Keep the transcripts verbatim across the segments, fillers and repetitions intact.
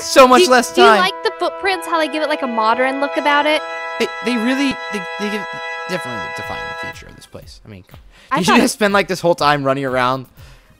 so much do, less time. Do you like the footprints? How they give it like a modern look about it? They, they really they, they give definitely define the feature of this place. I mean, come on. Did I you just spend like this whole time running around?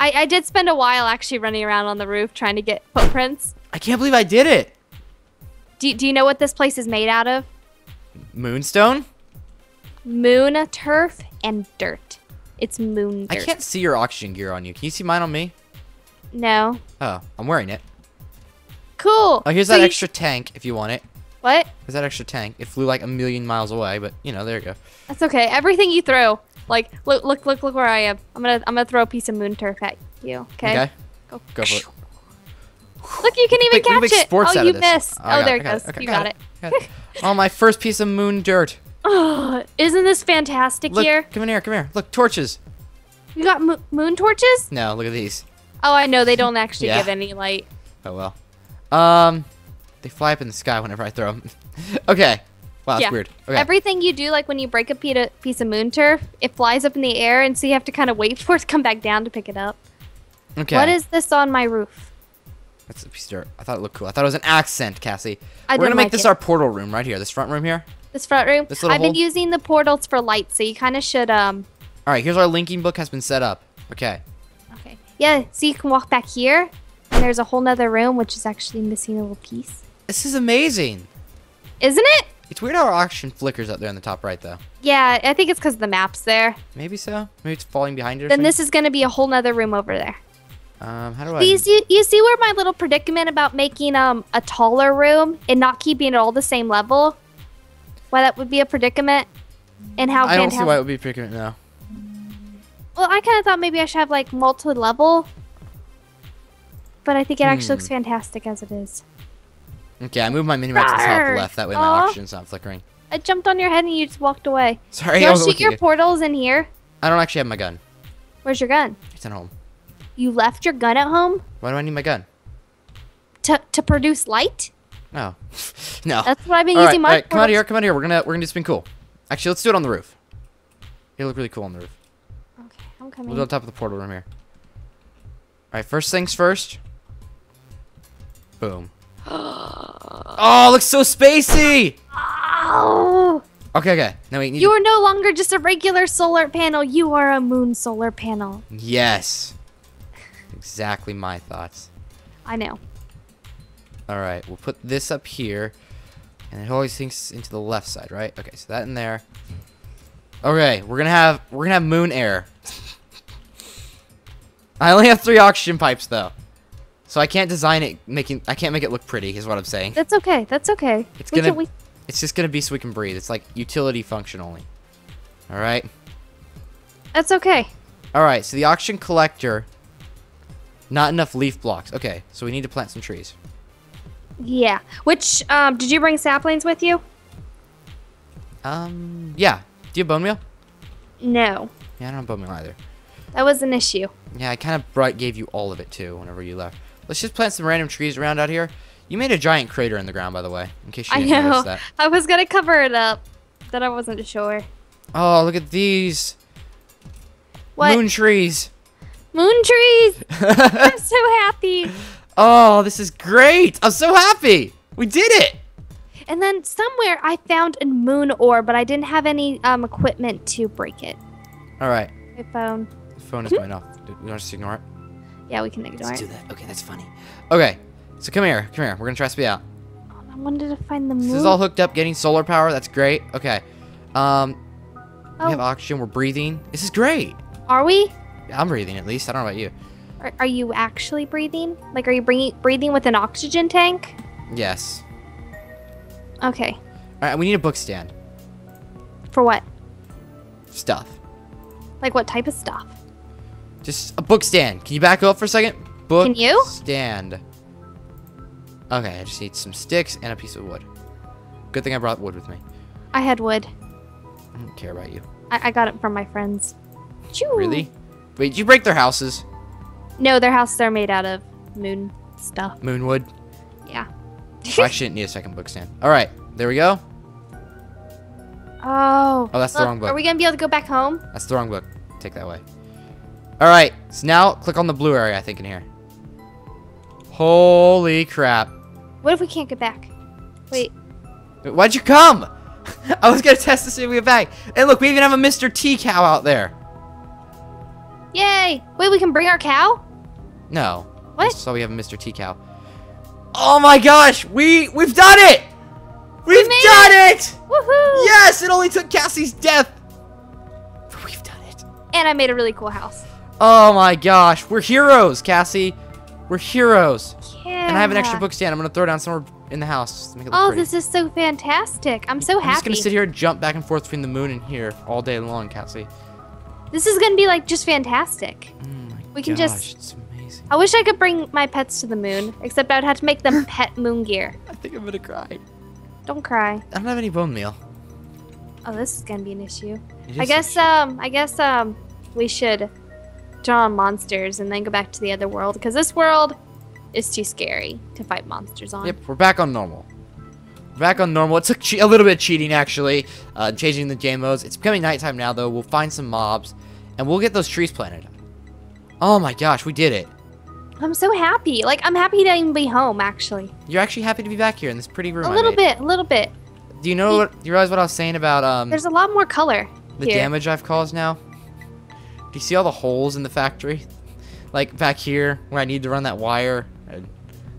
I, I did spend a while actually running around on the roof trying to get footprints. I can't believe I did it. Do, do you know what this place is made out of? Moonstone? Moon turf and dirt. It's moon dirt. I can't see your oxygen gear on you. Can you see mine on me? No. Oh, I'm wearing it. Cool. Oh, here's so that you... extra tank if you want it. What? There's that extra tank. It flew like a million miles away, but you know, there you go. That's okay. Everything you throw, like look, look, look, look where I am. I'm gonna, I'm gonna throw a piece of moon turf at you. Okay. Okay. Go, go for it. Look, you can even big, catch big it. Oh, you missed. Oh, oh there it goes. Okay, you got, got it. Got it. Oh, my first piece of moon dirt. Oh, isn't this fantastic look, here? Come in here, come here. Look, torches. You got mo moon torches? No, look at these. Oh, I know. They don't actually yeah. give any light. Oh, well. Um, they fly up in the sky whenever I throw them. Okay. Wow, that's yeah. weird. Okay. Everything you do, like when you break a piece of moon turf, it flies up in the air, and so you have to kind of wait for it to come back down to pick it up. Okay. What is this on my roof? That's a piece of dirt. I thought it looked cool. I thought it was an accent, Cassie. I We're going to make like this it. our portal room right here, this front room here. This front room? This little I've hole. been using the portals for lights, so you kind of should... um. All right, here's our linking book has been set up. Okay. Okay. Yeah, so you can walk back here. And there's a whole nother room, which is actually missing a little piece. This is amazing. Isn't it? It's weird how our oxygen flickers up there on the top right, though. Yeah, I think it's because the map's there. Maybe so. Maybe it's falling behind it or Then something. This is going to be a whole nother room over there. Um, how do I... These, you, you see where my little predicament about making um a taller room and not keeping it all the same level? Why that would be a predicament? And how I don't see why it would be a predicament now. Well, I kind of thought maybe I should have, like, multi-level. But I think it actually hmm. looks fantastic as it is. Okay, I moved my mini-map to the top left. That way my Aww. oxygen's not flickering. I jumped on your head and you just walked away. Sorry, Don't I was shoot your good. portals in here. I don't actually have my gun. Where's your gun? It's at home. You left your gun at home? Why do I need my gun? To to produce light? No. No. That's what I've been all using right, my all right, come out of here, come out of here. We're gonna we're gonna do something cool. Actually, let's do it on the roof. It'll look really cool on the roof. Okay, I'm coming. We'll go on top of the portal room here. Alright, first things first. Boom. Oh, it looks so spacey! Oh. Okay, okay. Now we need You are no longer just a regular solar panel, you are a moon solar panel. Yes. Exactly my thoughts. I know. All right, we'll put this up here, and it always sinks into the left side, right? Okay, so that in there. Okay, we're gonna have we're gonna have moon air. I only have three oxygen pipes though, so I can't design it making I can't make it look pretty. Is what I'm saying. That's okay. That's okay. It's we gonna can, we... it's just gonna be so we can breathe. It's like utility function only. All right. That's okay. All right, so the oxygen collector. Not enough leaf blocks. Okay, so we need to plant some trees. Yeah. Which, um, did you bring saplings with you? Um, yeah. Do you have bone meal? No. Yeah, I don't have bone meal either. That was an issue. Yeah, I kind of gave you all of it, too, whenever you left. Let's just plant some random trees around out here. You made a giant crater in the ground, by the way, in case you didn't notice that. I know. I was going to cover it up, but I wasn't sure. Oh, look at these. What? Moon trees. Moon trees! I'm so happy. Oh, this is great. I'm so happy. We did it. And then somewhere I found a moon ore, but I didn't have any um, equipment to break it. All right. My phone. The phone is going off. Do you want to just ignore it? Yeah, we can ignore it. Let's do that. Okay, that's funny. Okay, so come here. Come here. We're going to try to be out. Oh, I wanted to find the moon. This is all hooked up, getting solar power. That's great. Okay. Um, oh. We have oxygen. We're breathing. This is great. Are we? I'm breathing, at least. I don't know about you. Are, are you actually breathing? Like, are you bringing, breathing with an oxygen tank? Yes. Okay. All right, we need a book stand. For what? Stuff. Like what type of stuff? Just a book stand. Can you back up for a second? Book Can you? stand. Okay, I just need some sticks and a piece of wood. Good thing I brought wood with me. I had wood. I don't care about you. I, I got it from my friends. Choo. Really? Wait, did you break their houses? No, their houses are made out of moon stuff. Moonwood? Yeah. Oh, I shouldn't need a second book stand. All right, there we go. Oh. Oh, that's look, the wrong book. Are we going to be able to go back home? That's the wrong book. Take that way. All right, so now click on the blue area, I think, in here. Holy crap. What if we can't get back? Wait. Why'd you come? I was gonna test to see if we get back. And look, we even have a Mister T Cow out there. Yay! Wait, we can bring our cow? No. What? So we have a Mister T Cow. Oh my gosh! We we've done it! We've we done it! it! Woohoo! Yes! It only took Cassie's death. But we've done it. And I made a really cool house. Oh my gosh! We're heroes, Cassie. We're heroes. Yeah. And I have an extra book stand. I'm gonna throw down somewhere in the house. To make it look oh, pretty. This is so fantastic! I'm so I'm happy. I'm just gonna sit here and jump back and forth between the moon and here all day long, Cassie. This is gonna be like just fantastic. Oh my we can gosh, just. It's amazing. I wish I could bring my pets to the moon, except I'd have to make them pet moon gear. I think I'm gonna cry. Don't cry. I don't have any bone meal. Oh, this is gonna be an issue. I guess. Um. I guess. Um. We should draw on monsters and then go back to the other world because this world is too scary to fight monsters on. Yep, we're back on normal. Back on normal. It took che a little bit of cheating, actually, uh, changing the game modes. It's becoming nighttime now, though. We'll find some mobs, and we'll get those trees planted. Oh, my gosh. We did it. I'm so happy. Like, I'm happy to even be home, actually. You're actually happy to be back here in this pretty room. A little bit. A little bit. Do you know what, do you realize what I was saying about... Um, There's a lot more color The here. damage I've caused now? Do you see all the holes in the factory? Like, back here, where I need to run that wire, and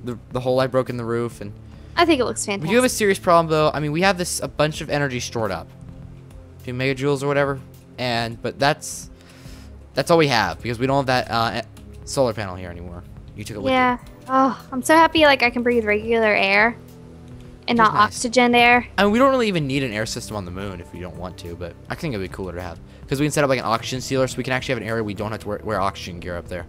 the, the hole I broke in the roof, and... I think it looks fantastic. We do have a serious problem, though. I mean, we have this a bunch of energy stored up, two megajoules or whatever, and but that's that's all we have because we don't have that uh, solar panel here anymore. You took it with you. Yeah. Oh, I'm so happy. Like I can breathe regular air and not nice. oxygen air. I mean, we don't really even need an air system on the moon if we don't want to, but I think it'd be cooler to have because we can set up like an oxygen sealer, so we can actually have an area we don't have to wear, wear oxygen gear up there.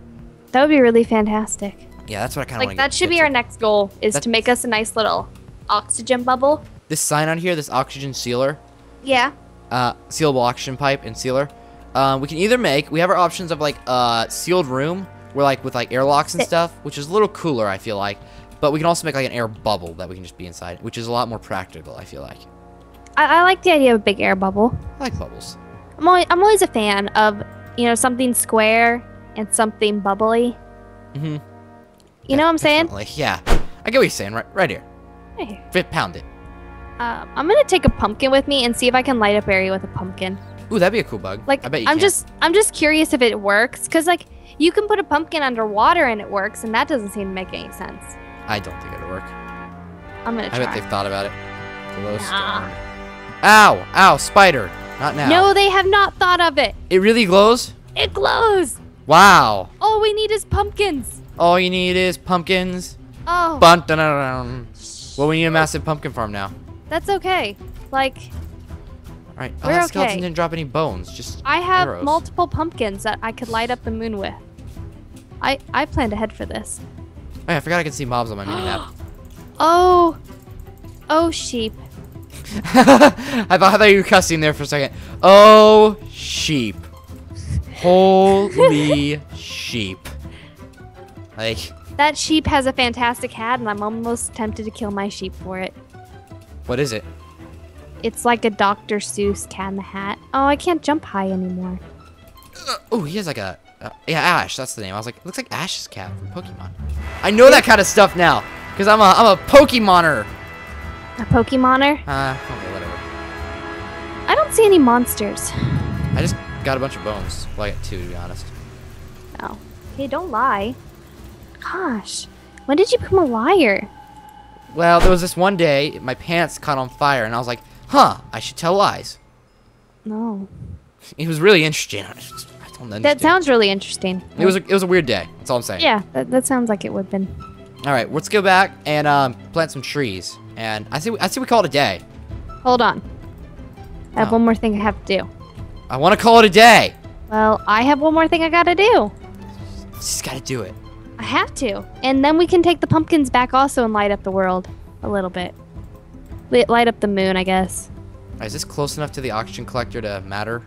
That would be really fantastic. Yeah, that's what I kind of like. That should be our next goal is to make us a nice little oxygen bubble. This sign on here, this oxygen sealer. Yeah. Uh, sealable oxygen pipe and sealer. Um, we can either make. We have our options of like a uh, sealed room, where like with like airlocks and stuff, which is a little cooler, I feel like. But we can also make like an air bubble that we can just be inside, which is a lot more practical, I feel like. I, I like the idea of a big air bubble. I like bubbles. I'm always, I'm always a fan of you know something square and something bubbly. Mm-hmm. You yeah, know what I'm saying? Definitely. Yeah. I get what you're saying. Right right here. Right here. Fit, pound it. Um, I'm going to take a pumpkin with me and see if I can light up area with a pumpkin. Ooh, that'd be a cool bug. Like, I bet you I'm can. just I'm just curious if it works. Because, like, you can put a pumpkin underwater and it works. And that doesn't seem to make any sense. I don't think it'll work. I'm going to try. I bet they've thought about it. Glowstone. Ow. Ow. Spider. Not now. No, they have not thought of it. It really glows? It glows. Wow. All we need is pumpkins. All you need is pumpkins. Oh. Bun -dun -dun -dun. Well, we need a massive pumpkin farm now. That's okay. Like, all right. Oh, we're that skeleton okay. didn't drop any bones. Just I have arrows. multiple pumpkins that I could light up the moon with. I I planned ahead for this. Oh, yeah, I forgot I could see mobs on my mini map. Oh, oh sheep. I thought you were cussing there for a second. Oh sheep. Holy sheep. Like, that sheep has a fantastic hat, and I'm almost tempted to kill my sheep for it. What is it? It's like a Doctor Seuss Cat in the Hat. Oh, I can't jump high anymore. Uh, oh, he has like a... Uh, yeah, Ash, that's the name. I was like, it looks like Ash's cat from Pokemon. I know that kind of stuff now, because I'm a, I'm a Pokemoner. A Pokemoner? Uh, okay, whatever. I don't see any monsters. I just got a bunch of bones. Well, I got two, to be honest. Oh. Hey, don't lie. Gosh, when did you become a liar? Well, there was this one day my pants caught on fire, and I was like, huh, I should tell lies. No. It was really interesting. I just, I don't understand. That sounds really interesting. It was a, it was a weird day. That's all I'm saying. Yeah, that, that sounds like it would have been. All right, let's go back and um, plant some trees. And I see, I see we call it a day. Hold on. I have oh. one more thing I have to do. I want to call it a day. Well, I have one more thing I got to do. Just got to do it. I have to. And then we can take the pumpkins back also and light up the world a little bit. Light up the moon, I guess. Is this close enough to the oxygen collector to matter?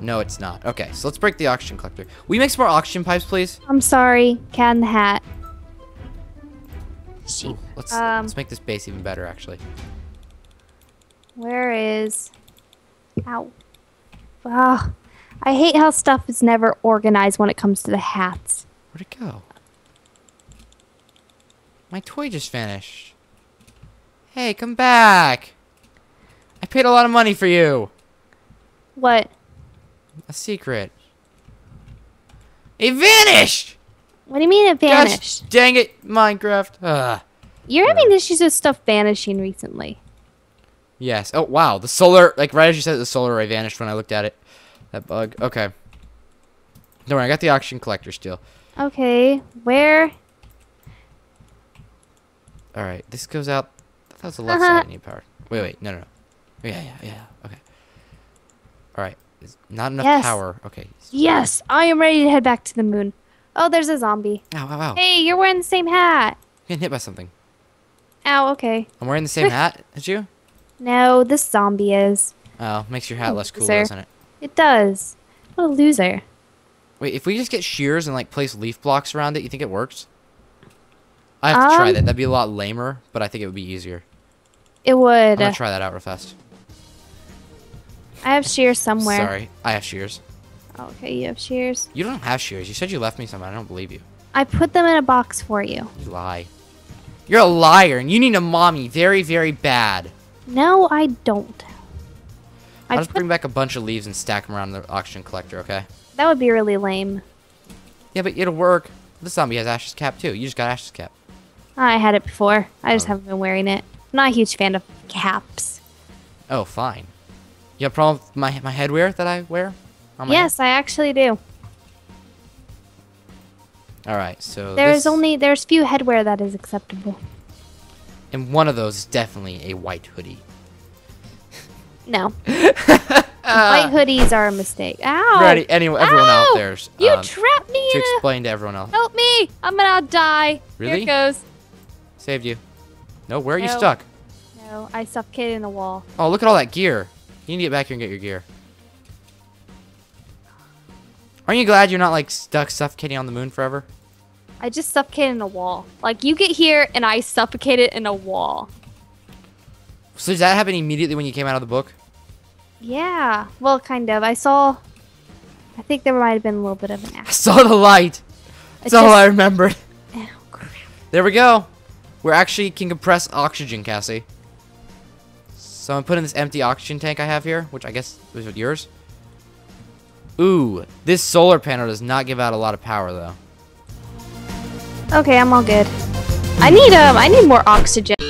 No, it's not. Okay, so let's break the oxygen collector. Will you make some more oxygen pipes, please? I'm sorry. Cat in the Hat. Sheep. Ooh, let's, um, let's make this base even better, actually. Where is... Ow. Ugh. I hate how stuff is never organized when it comes to the hats. Where'd it go? My toy just vanished. Hey, come back. I paid a lot of money for you. What? A secret. It vanished! What do you mean it vanished? Gosh, dang it, Minecraft. Ugh. You're having issues with stuff vanishing recently. Yes. Oh, wow. The solar, like right as you said, the solar array vanished when I looked at it. That bug. Okay. Don't worry, I got the auction collector still. Okay. Where? Alright, this goes out. I thought that was the left uh-huh. side I need power. Wait, wait. No, no, no. Yeah, yeah, yeah. Okay. Alright. Not enough yes. power. Okay. Yes. I am ready to head back to the moon. Oh, there's a zombie. Ow, ow, ow. Hey, you're wearing the same hat. I'm getting hit by something. Ow, okay. I'm wearing the same hat as you? No, this zombie is. Oh, makes your hat less cool, doesn't it? It does. What a loser. Wait, if we just get shears and like place leaf blocks around it, you think it works? I have um, to try that. That'd be a lot lamer, but I think it would be easier. It would. I'm gonna try that out real fast. I have shears somewhere. Sorry, I have shears. Okay, you have shears. You don't have shears. You said you left me some. I don't believe you. I put them in a box for you. You lie. You're a liar, and you need a mommy very, very bad. No, I don't. I'll I just bring back a bunch of leaves and stack them around the auction collector, okay? That would be really lame. Yeah, but it'll work. The zombie has Ash's cap, too. You just got Ash's cap. I had it before. I just oh. haven't been wearing it. I'm not a huge fan of caps. Oh, fine. You have a problem with my, my headwear that I wear? Yes, head? I actually do. Alright, so There's this... only... There's few headwear that is acceptable. And one of those is definitely a white hoodie. No. White hoodies are a mistake. Ow! Ready? Anyway, everyone Ow! out there's... Um, you trapped me To explain a... to everyone else. Help me! I'm gonna die. Really? Here it goes. Saved you. No, where are no. you stuck? No, I suffocated in the wall. Oh, look at all that gear. You need to get back here and get your gear. Aren't you glad you're not, like, stuck suffocating on the moon forever? I just suffocated in a wall. Like, you get here, and I suffocated in a wall. So does that happen immediately when you came out of the book? Yeah. Well, kind of. I saw... I think there might have been a little bit of an accident. I saw the light. That's just... all I remembered. Oh, crap. There we go. We actually can compress oxygen, Cassie. So I'm putting this empty oxygen tank I have here, which I guess is yours. Ooh, this solar panel does not give out a lot of power, though. Okay, I'm all good. I need, um, I need more oxygen.